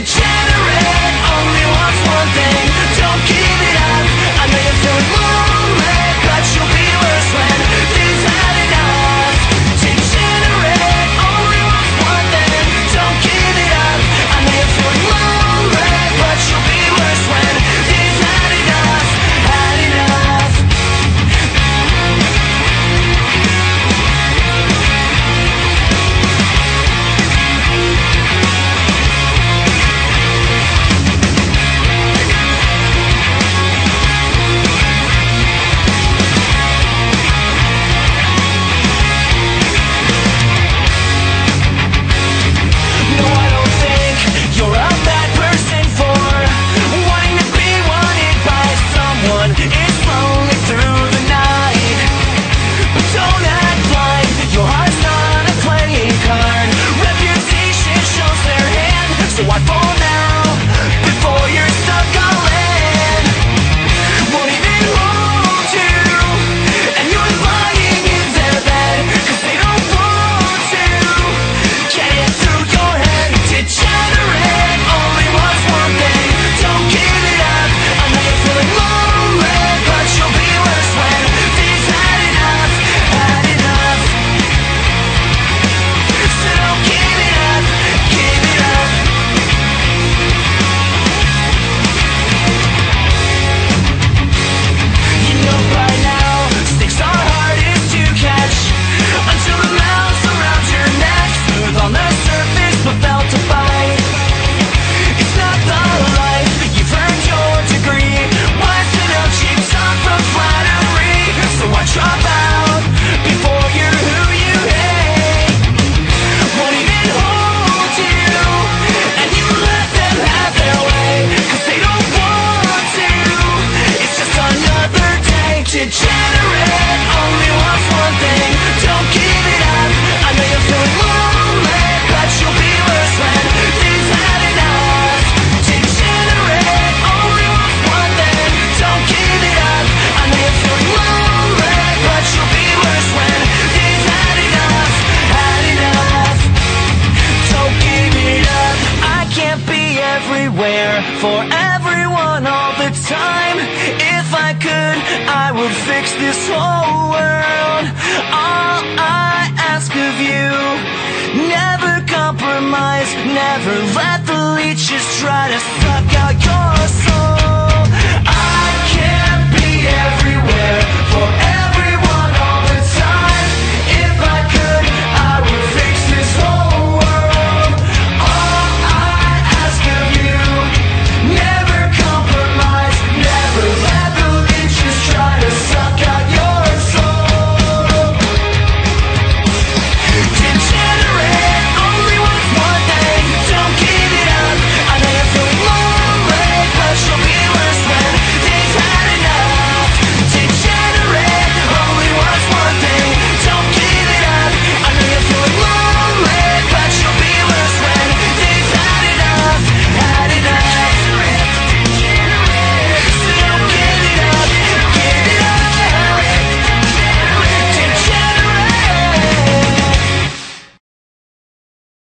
degenerate only wants one thing. Don't give it up. I know you're feeling lonely, but you'll be worse when things had enough. Degenerate only wants one thing. Don't give it up. I know you're feeling lonely, but you'll be worse when things had enough. Had enough. Degenerate only wants one thing. Don't give it up. I know you're feeling lonely, but you'll be worse when things had enough. Degenerate only wants one thing. Don't give it up. I know you're feeling lonely, but you'll be worse when things had enough. Had enough. Don't give it up. I can't be everywhere for everyone all the time. If I could, I would fix this whole world. All I ask of you, never compromise, never let the leeches try to suck out your soul.